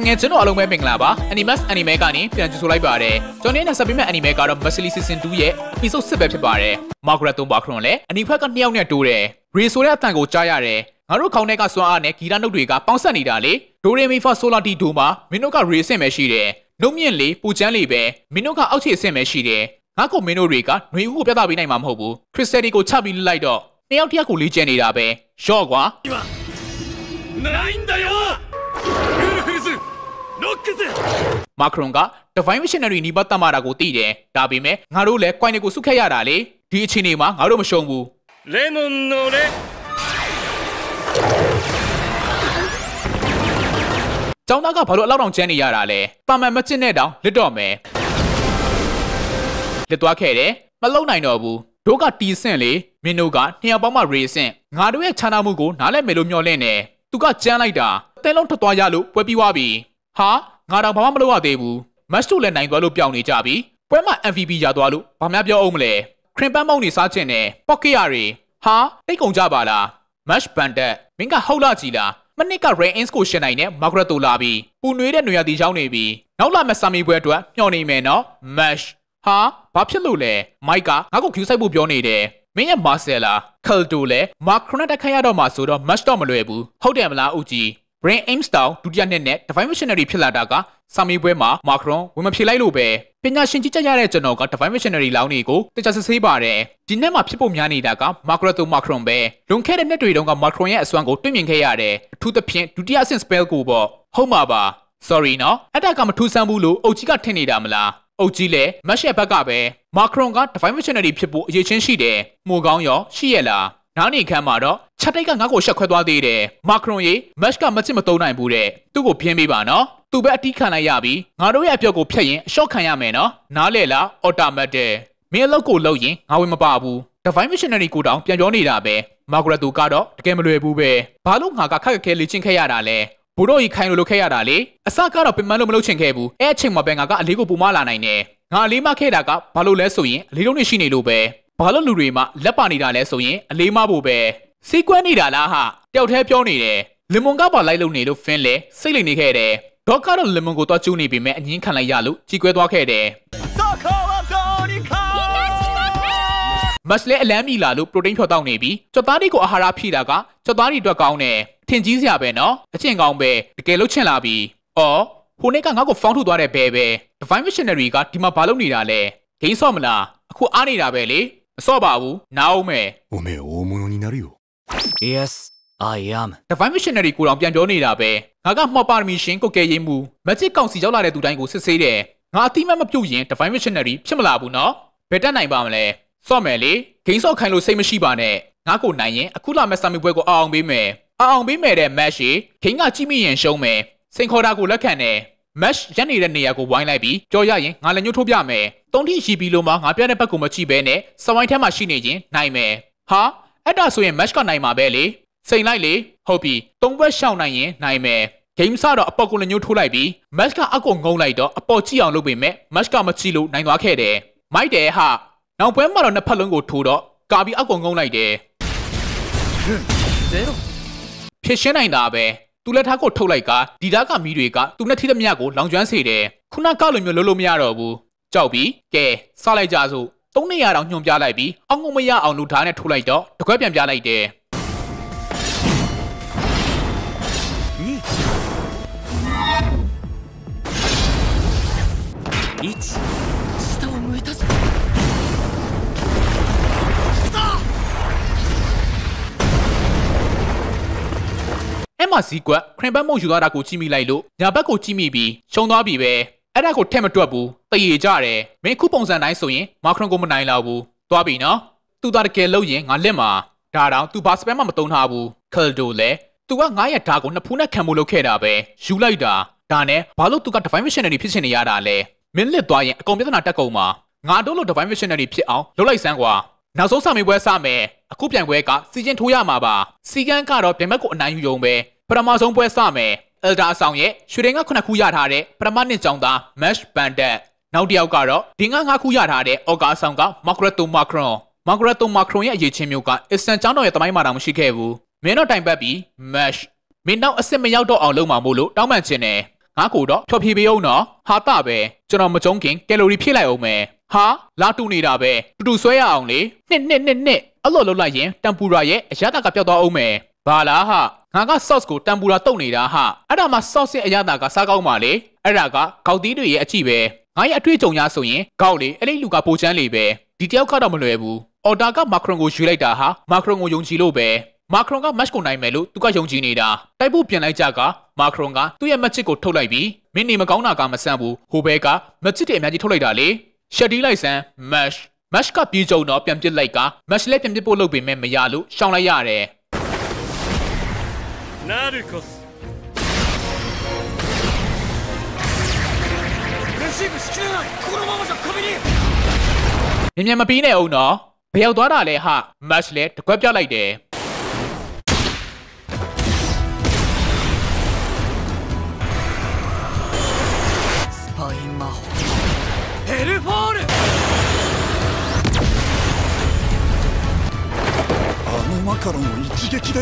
Pangetson Alome Binglaba, Animas Anime Gani, Pianjulai Bare, Johnny and Sabima Anime Garden Basili season 2 year, Piso Sebare, Margaret Marcon, and Ipa can Nia Ture, Resora Tango Chayare, Haru Kauneka Swane, Kirano Duiga, Pansani Dali, Doremi for Solati Duma, Minoka Rese Meshire, Nomianly, Pujanlibe, Minoka Auti Semeshire, Nako Minorica, Nuyu Petabi Mamhobu, Christerico Tabi Lido, Neotiaku Ligenirabe, Shogwa. ないんだよ。フルフルズ。ノックズ。マクロンが Divine Visionary に バッタマラ ကို တီးတယ် ဒါပေမဲ့ ငါတို့ လည်း coin ကို စုခတ်ရတာ လေ ဒီအချိန် မှာ ငါတို့ မရှုံး ဘူး Lemon の လေ ကျောင်းသား က ဘာလို့ အလောက်တောင် ကျန်း နေရတာ လဲ ပါမန် မချစ် နဲ့ တောင် လက်တော့ မယ် လက်သွား ခဲ့တယ် မလုံ နိုင် တော့ ဘူး တို့ က တီးဆင့် လေ မင်းတို့ က 200 ပေါင်း မှ ရေဆင့် ငါတို့ ရဲ့ ခြားနာမှု ကို နားလဲ မယ် လို့ မျှော်လင့် နေ သူကကြမ်းလိုက်တာအသင်းလုံးထွက်သွားရလို့ပွဲပြီးွားပြီ ဟာငါတော့ဘာမှမလုပ်ရသေးဘူး Mash တို့လည်းနိုင်သွားလို့ပြောင်းနေကြပြီပွဲမှာ MVP ရသွားလို့ဘာမှပြောအောင်မလဲ ခရင်ပန်းမုံနေစားခြင်းနဲ့ Pocket ရတွေ ဟာတိတ်ကုန်ကြပါလား Mash Bandit မင်းကဟုတ်လားကြီးလား မနေ့က Rain Ins ကိုရှင်နိုင်တဲ့ Margarette တို့လာပြီ ပူနွေးတဲ့နေရာတီရောက်နေပြီ နောက်လာမယ့်စာမေးပွဲအတွက်ညှော်နေမယ်နော် Mash ဟာဘာဖြစ်လို့လဲ Mike ကငါ့ကို Q စိုက်ဖို့ပြောနေတယ် Menya Marcella, Caldole, Marcona da Kayado Masuro, Mashto Maluebu, Hodemla Uji, Brain Aim Style, Dudianet, Divine Visionary Piladaga, Sami Wema, Macron, Women Pilailube, Pena Shinjaya Janoga, Divine Visionary Launigo, the Justice Bare, Dinema Pipo Miani Daga, Marcrato Macron Bay, Don't Care Netuidonga Macronia Swango, Timing Kayade, to the Pien, Dudiasin Spell Gubo, Homaba, Sorry no, Adakam to Sambulo, Ojiga Tenidamla. Ojile, Masha Pagabe, Macron got Divine Visionary people, Yachinshide, Muganyo, Shiela, Nani Kamado, Chateka Nago Shakwa de Macron ye, Mashka Matsimatona Bude, Tugo Piemibano, Tubati Kanayabi, Naroya Piogo Pian, Shokayameno, Nalela, Otamade, Meloko Loyin, Awimababu, Divine Visionary Kudan, Pianoni Dabe, Margaret Dugado, Gamble Bube, Palu Hakaka Lichin Kayadale. Puroi kainu lokayadale, asakara pimalomolochinkebu, echimabanga, a legal pumala nine. Nalima kedaga, palo lesoin, lidonishini lube, palo lurima, lapanida lesoin, lima bube. Sequenida laha, dealt hepionide, limongaba lilonido finle, silinicade, docado limongo tachuni bime, and yinkanayalu, chiquetwakede. Masle lami lalu, protein for down navy, Jotari go ahara pidaga, Jotari dogaune. Tinjizia beno, a chingambe, the Geluchin labi. Or, Hunekanago found to Dore Bebe, the Divine Visionary got Timapaloni dale. Kinsomla, Ku Anida Bele, Sobabu, Naome. Omeomuninario. Yes, I am. The Divine Visionary could not be Donida Be. Naga Mopar Mishin Kokayimbu, Magic Council Dudango Sede. Natima Puyin, the Divine Visionary, Chimalabu no? Better Naibamle. Somele, Kinso Kailo same Shibane. Nako Naye, Akula Mesamibuego Aombime. Aong be made a mashy, Kinga Jimmy and show me. Sinkorago lacane. Mash Jenny Niago wine labi, Joya, Alanutobiame. Don't he she be loma, Apianapacumachi bene, Sawita machine, Naime. Ha? Ada so in Mashka Naima belly. Say lightly, Hopi, don't wear shall Naye, Naime. Came Sada Apoco and you two labi, Mashka Akon go lighter, Apochi on Lubime, Mashka Machilo, Nainoakede. My day ha. Now when Maron Palongo Tudor, Gabi Akon go like there. Zero. Shenaidabe, Tuletako Tolaka, Didaka Midwika, Tunatida Miago, Langjuan Sede, Kunakalu Lolo Miarabu, Jaubi, Gay, Salai Jazu, Tonia on Yom Jalabi, Angomaya on Lutana Tulaito, the Quebian Jalai De Secret, Crampa Mojura Cochimi Lilo, Yabaco Chimibi, Shonabibe, Adaco Tematuabu, the Jare, make coupons and isoin, Macron Gomanai Labu, Tuabina, Tudarke Loying, and Lema, Dara, to Baspamaton Habu, Caldole, to a Naya Tago Napuna Camulo Kedabe, Shulaida, Dane, Palo to got Divine Visionary Pisiniadale, Minlet Doyen, Combiana Tacoma, Nadolo Divine Visionary Piao, Lola Sangua. Now so Sami were Same, a Kupian Weka, Sijan Tuyamaba, Sigan Karo, Demaco Nan Yombe. Pramazon Buesame, Elda Sangye, shooting a Kunakuyatare, Pramanizonda, Mash Bandit. Now the Algaro, Dingakuyatare, Ogasanga, Margaret Marcon. Margaret Marcon Yichimuka is sent down at my Madame Shikevu. May not time baby, Mash. May now a semi outdoor on Loma Mulu, Domanchene. ငါကိုတော့ဖြောဖြေပေးအောင်နော်ဟာတပဲကျွန်တော်မကြုံခင်ကယ်လိုရီဖြည့်လိုက်အောင်မယ်ဟာလာတူနေတာပဲတူတူဆွဲရအောင်လေနှစ်အဲ့လိုလုပ်လိုက်ရင်တမ်ပူရာရဲ့အရသာကပြောက်သွားအောင်မယ်ဘာလားဟာငါက sauce ကိုတမ်ပူရာတုပ်နေတာဟာအဲ့ဒါမှ sauce ရဲ့အရသာကစားကောင်းပါလေအဲ့ဒါကခေါက်သီးတွေရဲ့အကြည့်ပဲငါရဲ့အတွေ့အကြုံရဆိုရင်ခေါက်လေအဲ့လိလူကပိုချမ်းလေပဲဒီတယောက်ကတော့မလွယ်ဘူးအော်ဒါကမာခရွန်ကိုယူလိုက်တာဟာမာခရွန်ကိုယုံကြည်လို့ပဲမာခရွန်က match ကိုနိုင်မယ်လို့သူကယုံကြည်နေတာတိုက်ဖို့ပြန်လိုက်ကြကမာခရွန်ကသူ့ရဲ့ match ကိုထုတ်လိုက်ပြီးမင်းနေမကောင်းတာကမဆန့်ဘူးဟိုဘဲက match တွေအများကြီးထုတ်လိုက်တာလေရှက်တီးလိုက်စမ်း match ကပြေးကြုံတော့ပြန်ပစ်လိုက်က match လည်းပြန်ပစ်ဖို့လုပ်ပေမဲ့မရလို့ရှောင်လိုက်ရတယ်နာရီကော့စ်မရှိဘူးစကင်းကိုမမစကမိနေမြန်မပီးနဲ့အောင်နော်ဘယ်ရောက်သွားတာလဲဟာ match လည်းတကွက်ပြလိုက်တယ်ヘルフォールあのマカロンを一撃で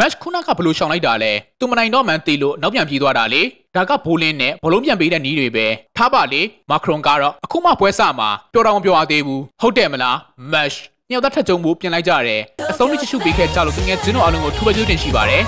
マッシュခုနကဘလို့ရှောင်လိုက်တာလဲသူမနိုင်တော့မှန်တီလို့နောက်ပြန်ပြေးသွားတာလေဒါကဘိုးလင်းနဲ့ဘလုံးပြန်ပေးတဲ့နီးတွေပဲထားပါလေမာခရွန်ကတော့အခုမှပွဲစမှာတော်တော်မပြောရသေးဘူးဟုတ်တယ်မလားမက်ရှ်ညောက်သားထက်ကြုံမှုပြင်လိုက်ကြတယ်အဆုံးထိချစ်ရှုပေးခဲ့ကြလို့သူငယ်ချင်းတို့အားလုံးကိုထူးပဲကျေးဇူးတင်ရှိပါတယ်